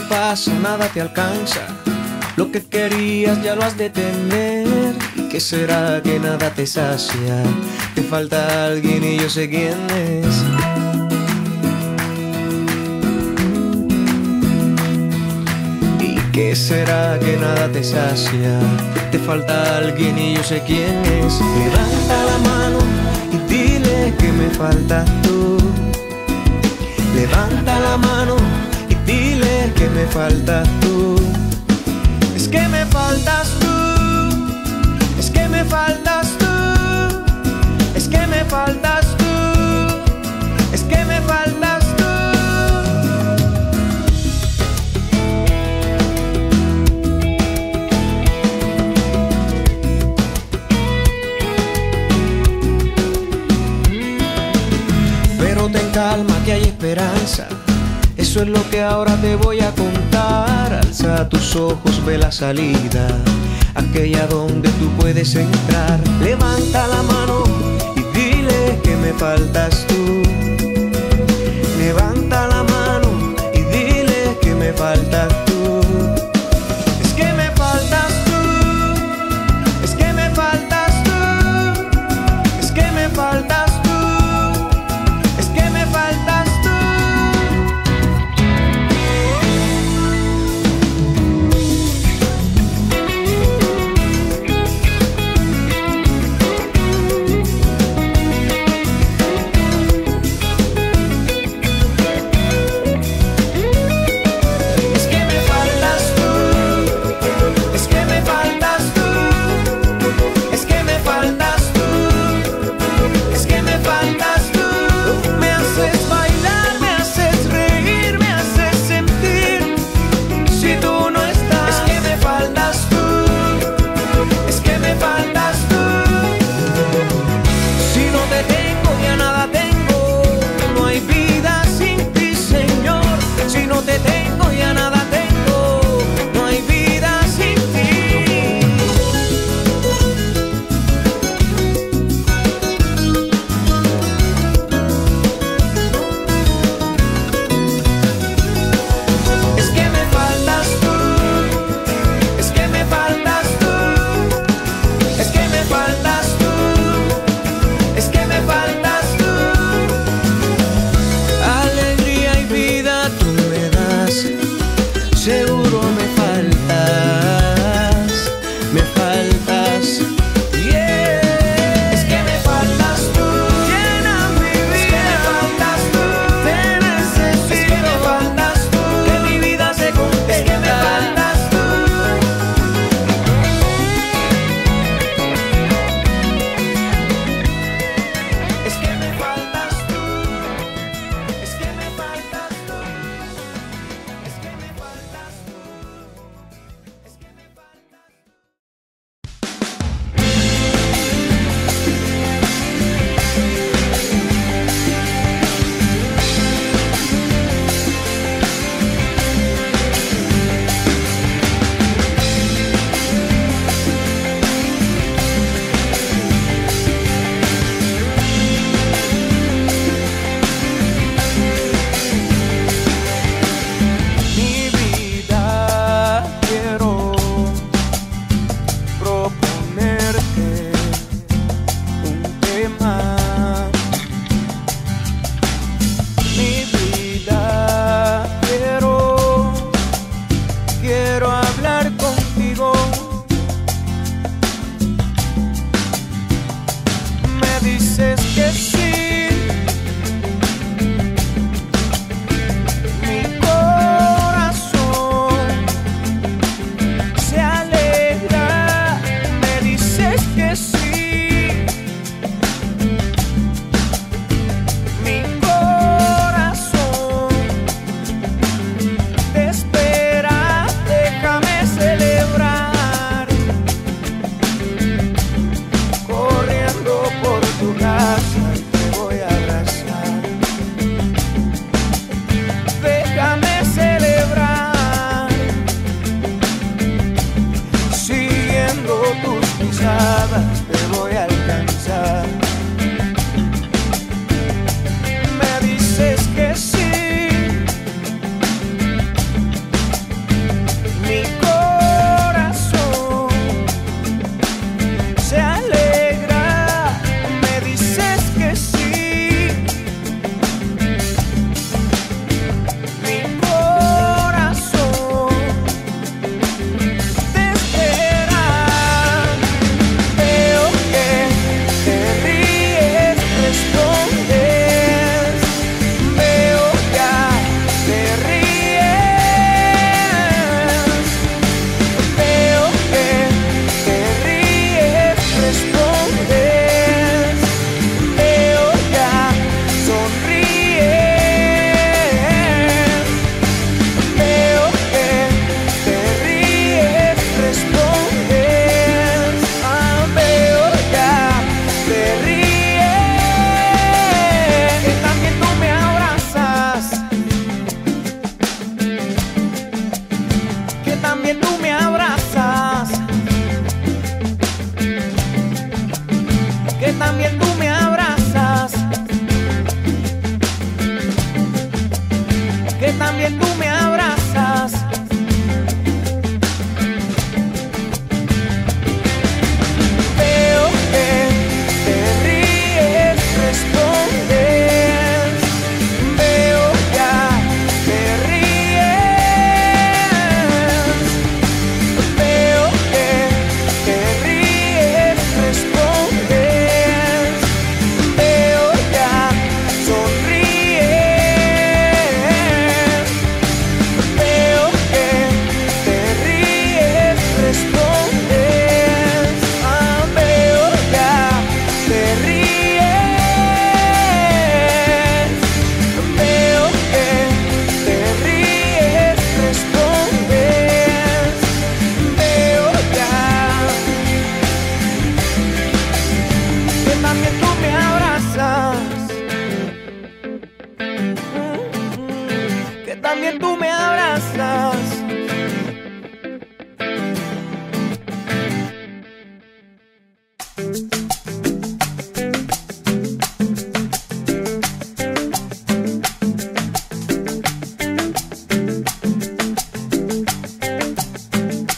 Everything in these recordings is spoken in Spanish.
te pasa, nada te alcanza. Lo que querías ya lo has de tener. ¿Y qué será que nada te sacia? Te falta alguien y yo sé quién es. ¿Y qué será que nada te sacia? Te falta alguien y yo sé quién es. Levanta la mano y dile que me faltas tú. Levanta la mano y dile que me faltas tú. Es que me faltas tú. Es que me faltas tú. Es que me faltas tú. Es que me faltas tú. Pero ten calma que hay esperanza. Eso es lo que ahora te voy a contar. Alza tus ojos, ve la salida, aquella donde tú puedes entrar. Levanta la mano y dile que me faltas tú. Levanta la mano y dile que me faltas tú. Es que me faltas tú. Es que me faltas tú. Es que me faltas tú. Es que me faltas tú.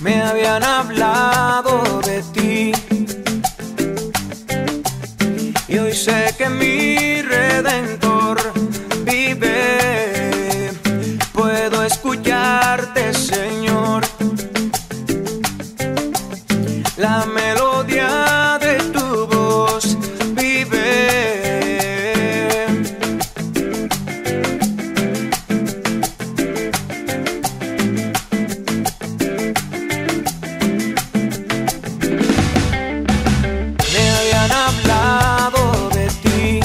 Me habían hablado de ti y hoy sé que mi Redentor vive. Puedo escucharte, Señor, la melodía de tu voz vive. Me habían hablado de ti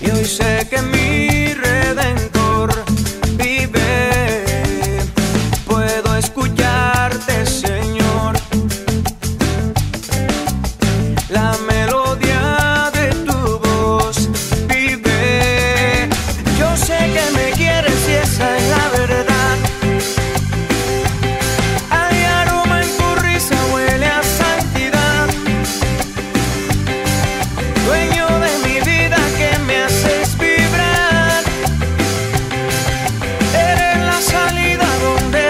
y hoy sé que mi Redentor vive. Puedo escuchar, Señor, la melodía de tu voz vive. Yo sé que me quieres y esa es la verdad. Hay aroma en tu risa, huele a santidad. Dueño de mi vida que me haces vibrar. Eres la salida donde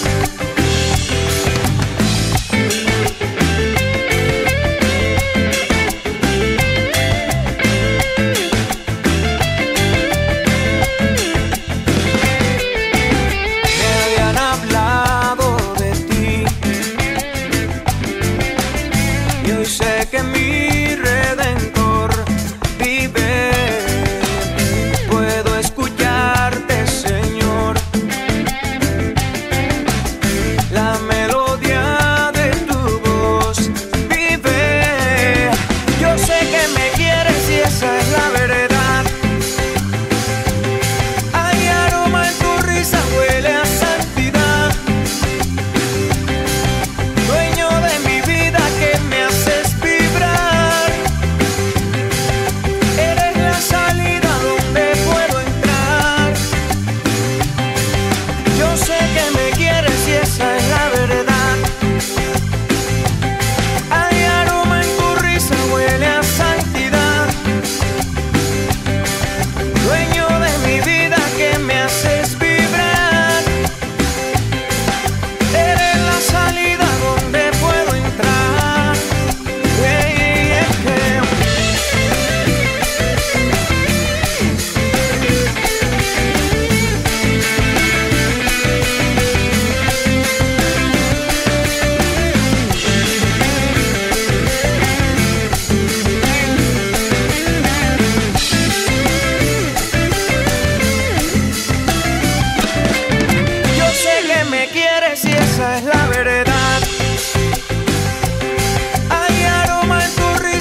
puedo entrar. Yo sé que mi Redentor vive. Puedo escucharte, Señor, la melodía de tu voz vive. Yo sé que me quieres y esa es la verdad. Hay aroma en tu risa, huele a santidad.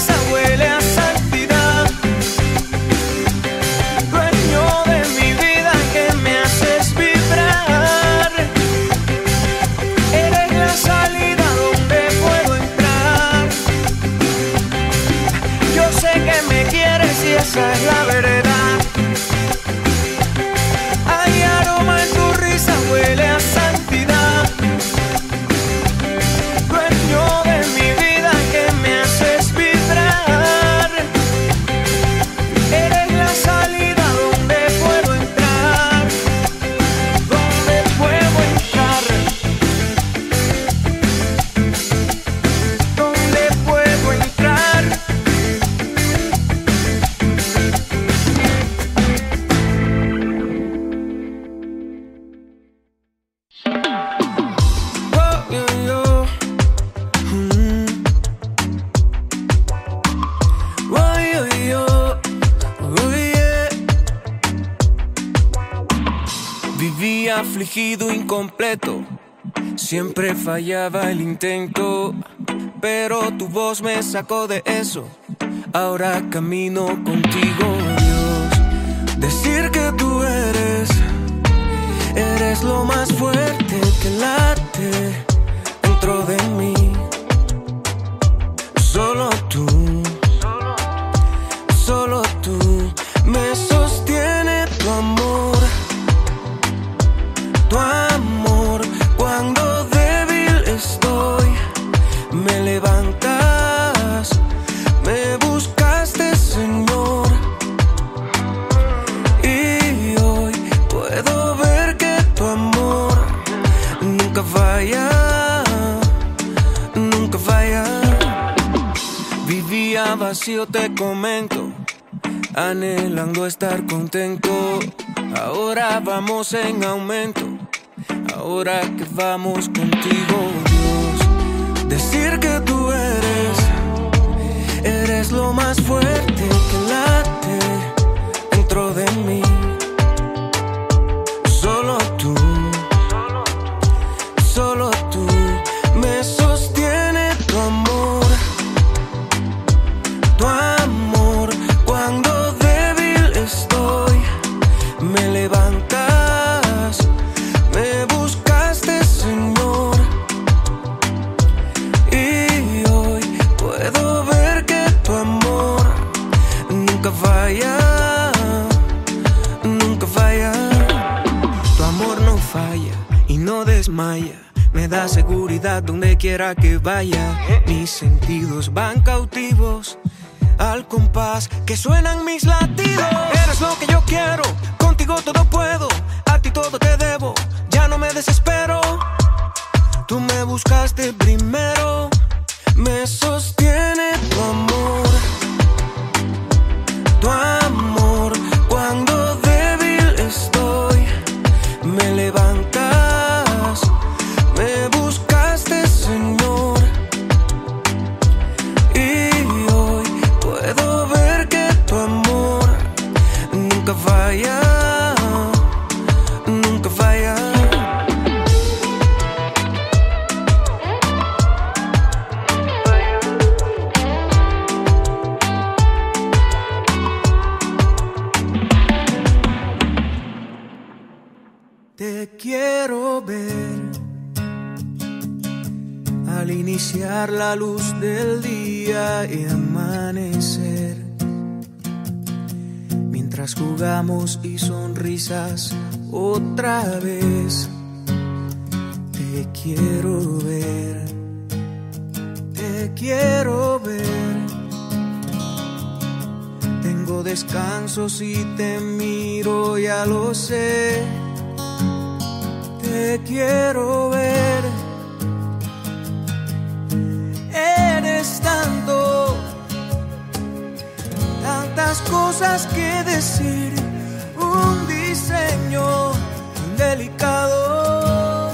Dueño de mi vida que me haces vibrar. Eres la salida donde puedo entrar. Yo sé que me quieres y esa es la verdad. Hay aroma en tu risa, huele a santidad. Dueño de mi vida que me haces vibrar. Eres la salida donde puedo entrar. Hey, hey, hey. Si esa es la verdad, hay aroma en tu risa, huele a santidad. Dueño de mi vida que me haces vibrar. Eres la salida donde puedo entrar. Yo sé que me quieres y esa es la verdad. Hay aroma en tu risa, huele a santidad. Vivía afligido, incompleto, siempre fallaba el intento, pero tu voz me sacó de eso, ahora camino contigo, Dios. Decir que tú eres lo más fuerte que late dentro de mí. Solo tú me sostiene tu amor. Tu amor, cuando débil estoy. está vacío, te comento, anhelando estar contento. Ahora vamos en aumento, ahora que vamos contigo, Dios. Decir que tú eres, eres lo más fuerte que late dentro de mí. Solo tú, solo tú me sostiene tu amor. Tu amor, cuando débil estoy, me levantas, me buscaste, Señor. Y hoy puedo ver que tu amor nunca falla, nunca falla. Tu amor no falla y no desmaya. Me da seguridad donde quiera que vaya. Mis sentidos van cautivos al compás que suenan mis latidos. Eres lo que yo quiero, contigo todo puedo, a ti todo te debo, ya no me desespero. Tú me buscaste primero, me sostiene tu amor. Tu amor, cuando débil estoy, me levantas, me buscaste, Señor. Falla, nunca falla. Te quiero ver al iniciar la luz del día y amanecer. Mientras jugamos y sonrisas otra vez, te quiero ver, te quiero ver. Tengo descanso si te miro, ya lo sé. Te quiero ver. Eres tanto, tantas cosas que decir, un diseño delicado,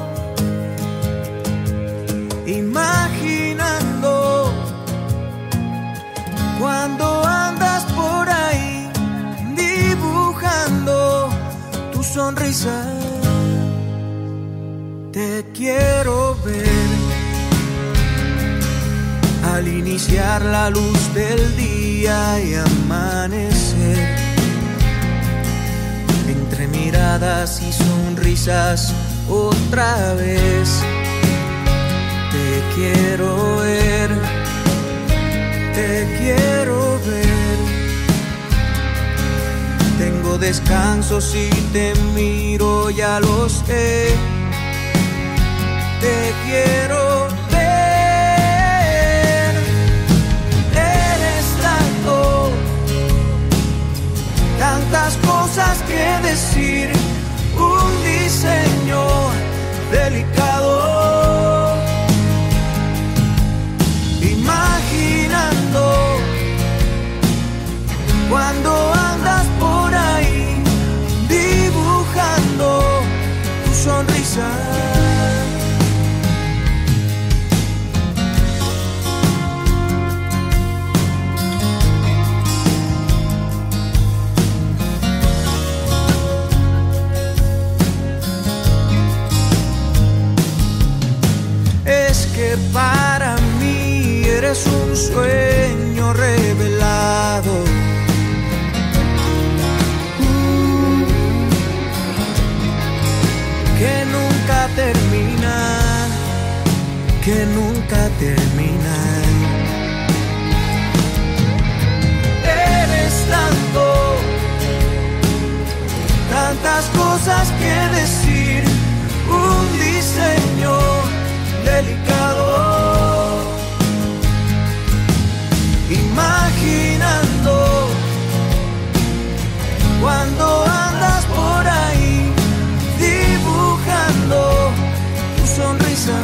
imaginando cuando andas por ahí, dibujando tu sonrisa. Te quiero ver al iniciar la luz del día y amanecer, entre miradas y sonrisas otra vez, te quiero ver, te quiero ver. Tengo descanso si te miro, ya lo sé, te quiero ver. Tantas cosas que decir, un diseño delicado, imaginando cuando andas por ahí, dibujando tu sonrisa. Que para mí eres un sueño revelado, que nunca termina, que nunca termina. Eres tanto, tantas cosas que decir, un diseño delicado, imaginando cuando andas por ahí, dibujando tu sonrisa.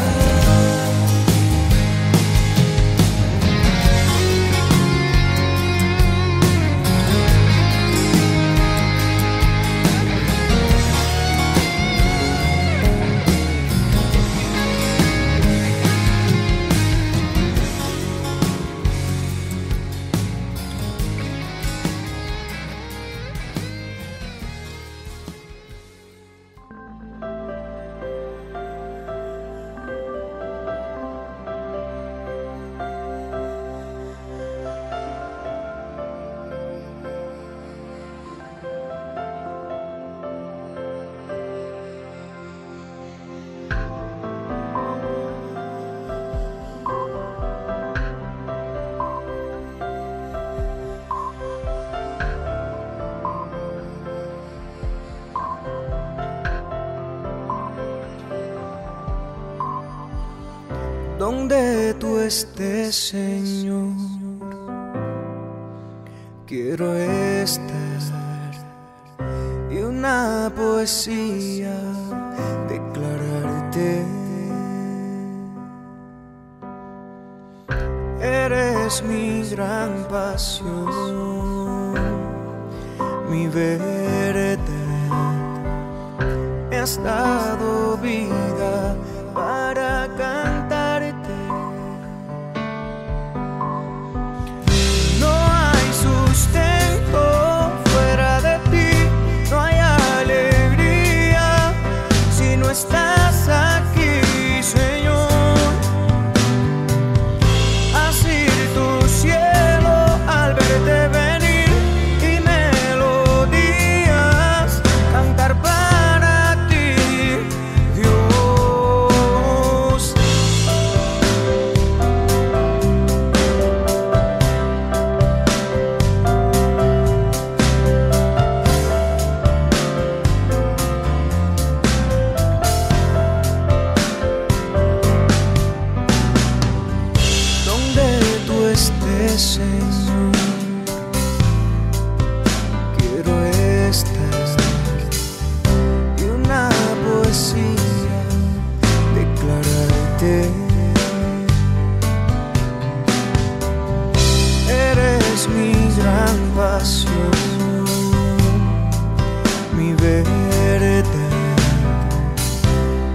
donde tú estés, Señor, quiero estar y una poesía declararte. Eres mi gran pasión, mi verdad, me has dado vida para cantarte. No hay sustento fuera de ti, no hay alegría si no estás aquí, Señor. Así tu cielo al verte venir y melodías cantar para ti. Señor, quiero estar y una poesía declararte. Eres mi gran pasión, mi verdad,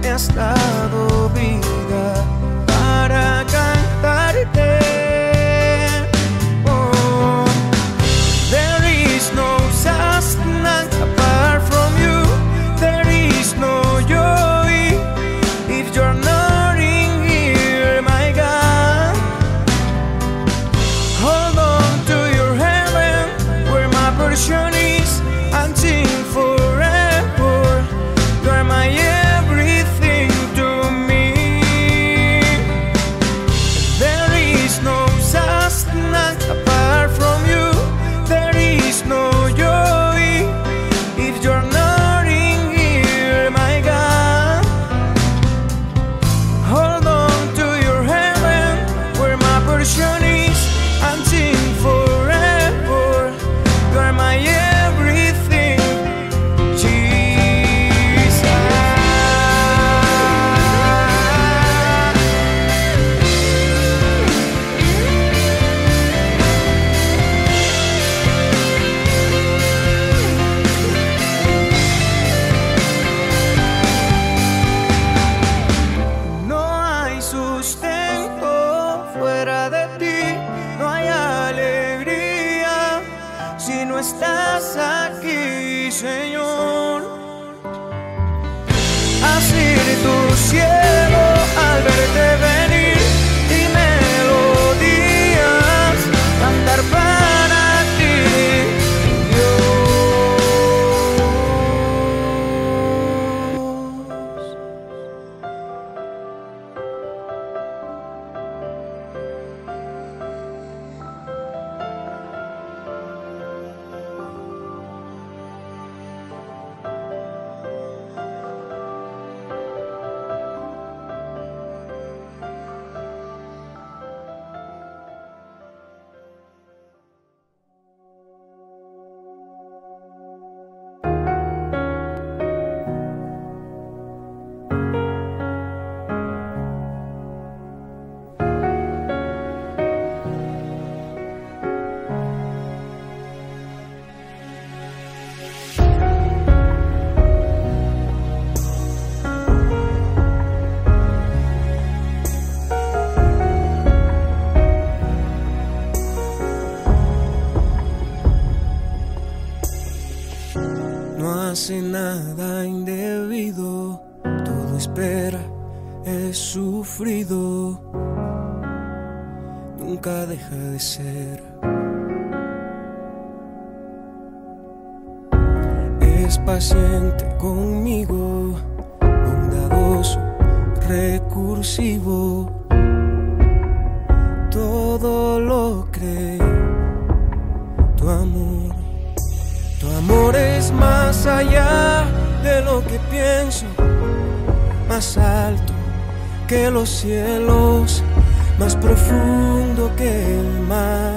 me has dado vida para cantarte. Fuera de ti no hay alegría si no estás aquí, Señor. Así tu cielo al verte venir y melodías cantar para ti, Dios. No hace nada indebido, todo espera, he sufrido, nunca deja de ser. Es paciente conmigo, bondadoso, recursivo, todo lo cree tu amor. Tu amor es más allá de lo que pienso, más alto que los cielos, más profundo que el mar.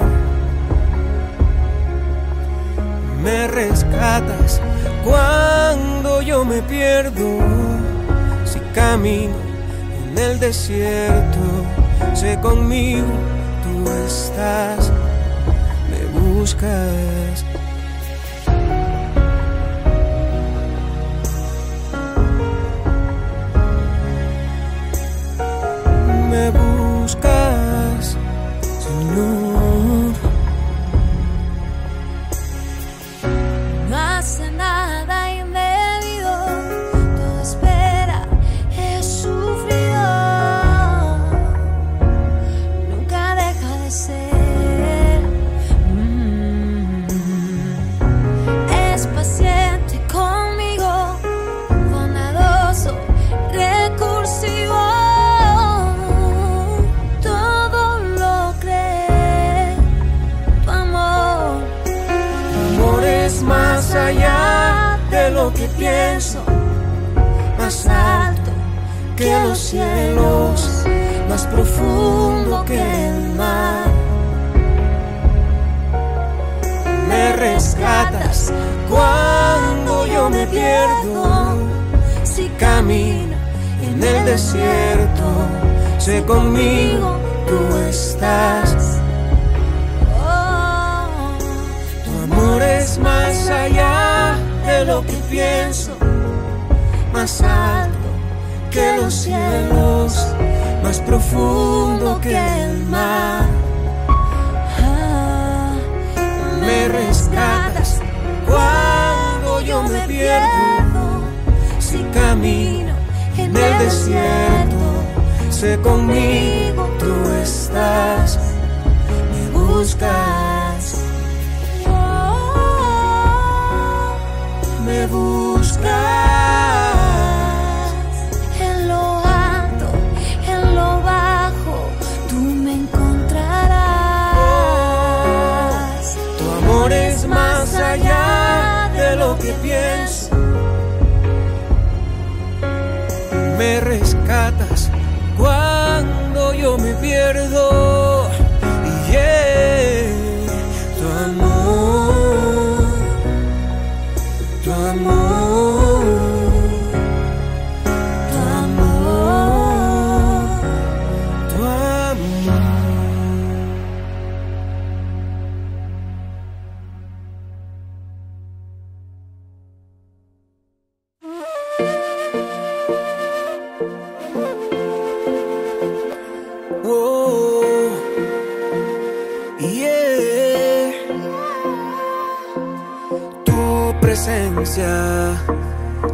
Me rescatas cuando yo me pierdo, si camino en el desierto, sé conmigo tú estás, me buscas. Me buscas, Señor. No hace nada indebido, toda espera he sufrido, nunca deja de ser. Es paciente conmigo, bondadoso, recursivo. Que pienso, más alto que los cielos, más profundo que el mar. Me rescatas cuando yo me pierdo, si camino en el desierto, sé conmigo tú estás. Tu amor es más allá de lo que pienso, más alto que los cielos, más profundo que el mar. Me rescatas cuando yo me pierdo, si camino en el desierto, sé conmigo tú estás, me buscas. Me buscas en lo alto, en lo bajo, tú me encontrarás. Tu amor es más allá de lo que pienso. Me rescatas cuando yo me pierdo.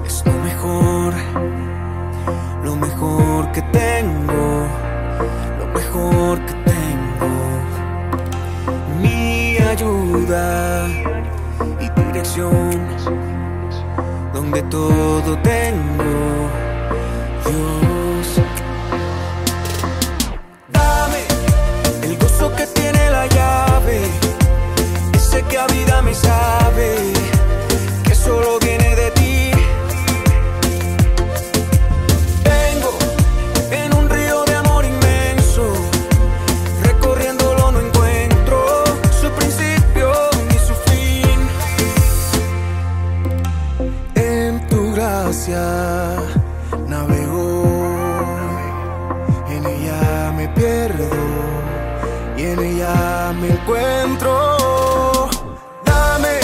Es lo mejor que tengo, lo mejor que tengo. Mi ayuda y dirección, donde todo tengo, Dios. Dame el gozo que tiene la llave, ese que a vida me sabe, solo viene de ti. Vengo en un río de amor inmenso, recorriéndolo no encuentro su principio ni su fin. En tu gracia navego, en ella me pierdo y en ella me encuentro. Dame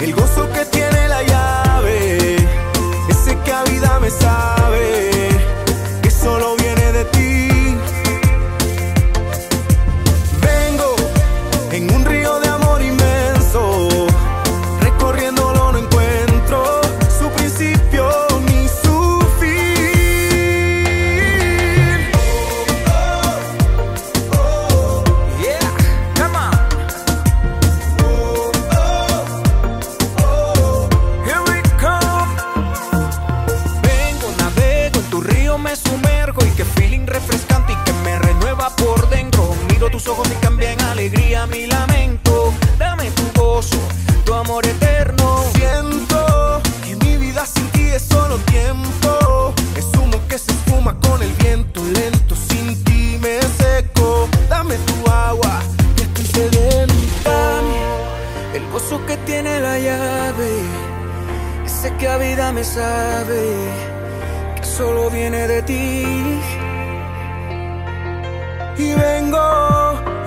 el gozo que tiene llave, ese que a vida me sabe, que solo viene de ti. Vengo en un río de amor inmenso, recorriéndolo no encuentro su principio ni su fin. Oh, oh, oh. Yeah, come on. Oh, oh. Me sumerjo y qué feeling refrescante y que me renueva por dentro. Miro tus ojos y cambia en alegría mi lamento. Dame tu gozo, tu amor eterno. Siento que mi vida sin ti es solo tiempo, es humo que se fuma con el viento. siento lento, sin ti me seco. Dame tu agua, que estoy sedentame. El gozo que tiene la llave, ese que a vida me sabe, que solo viene de ti. Y vengo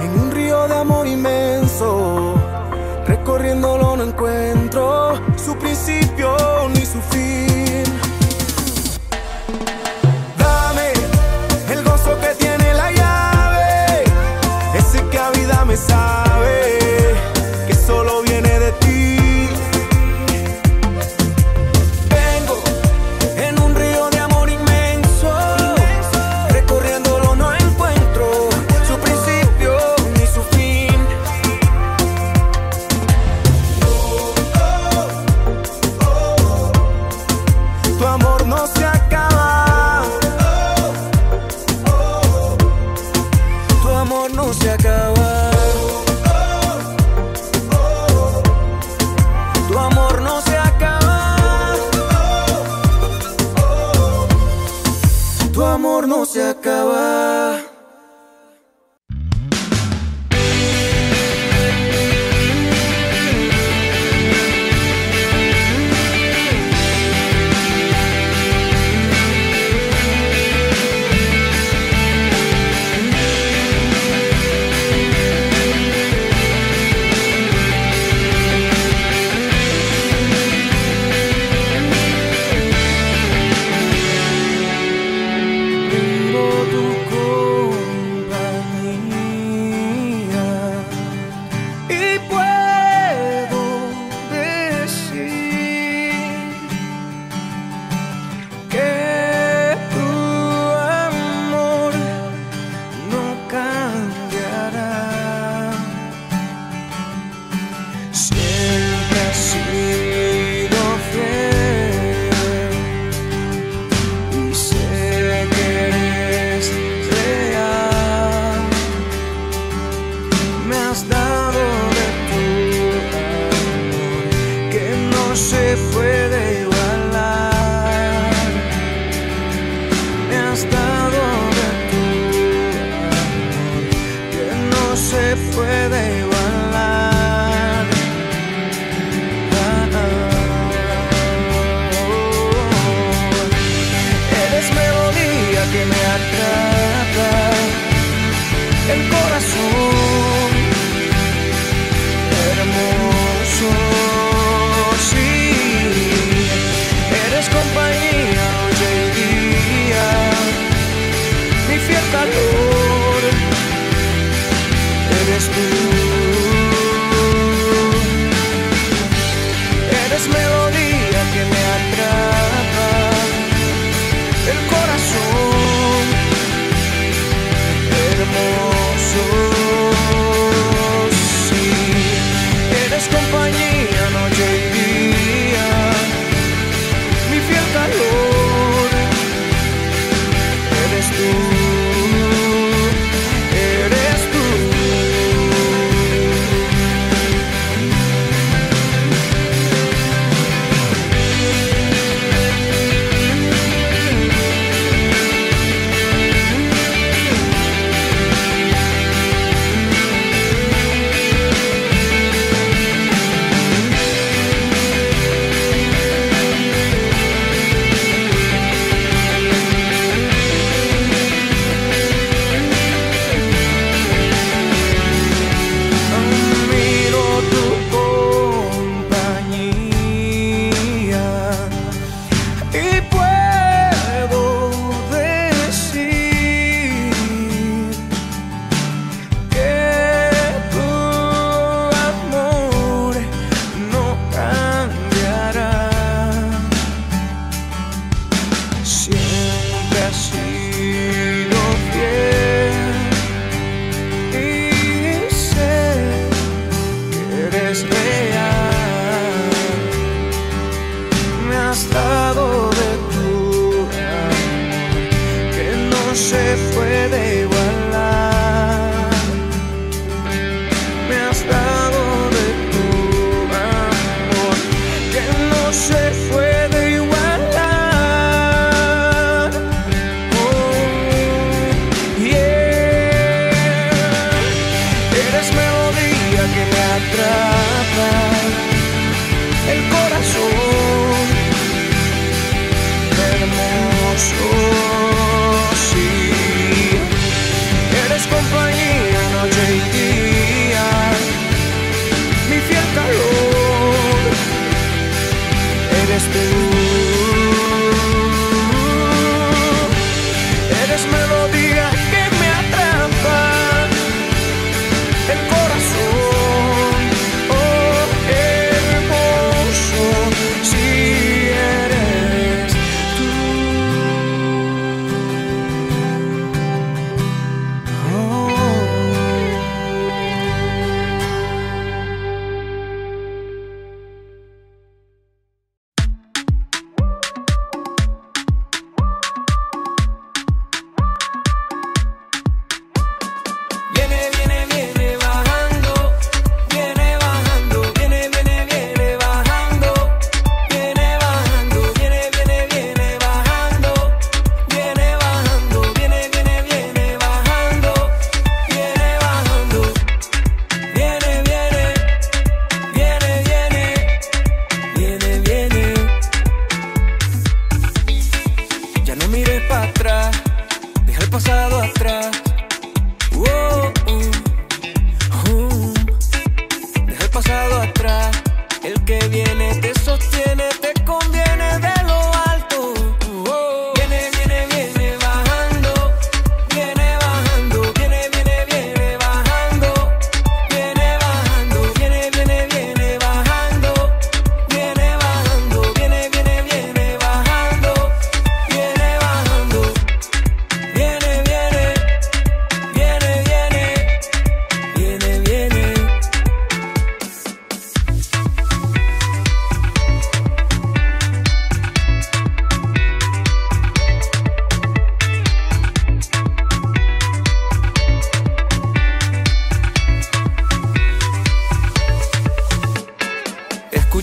en un río de amor inmenso, recorriéndolo no encuentro su principio ni su fin. Dame el gozo que tiene la llave, ese que a vida me sabe, que solo viene de ti.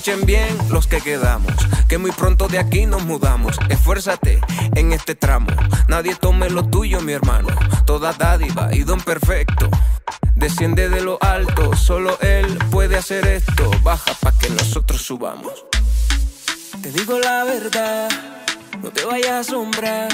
Escuchen bien los que quedamos, que muy pronto de aquí nos mudamos. Esfuérzate en este tramo, nadie tome lo tuyo, mi hermano. Toda dádiva y don perfecto desciende de lo alto, solo él puede hacer esto. Baja pa' que nosotros subamos. Te digo la verdad, no te vayas a asombrar.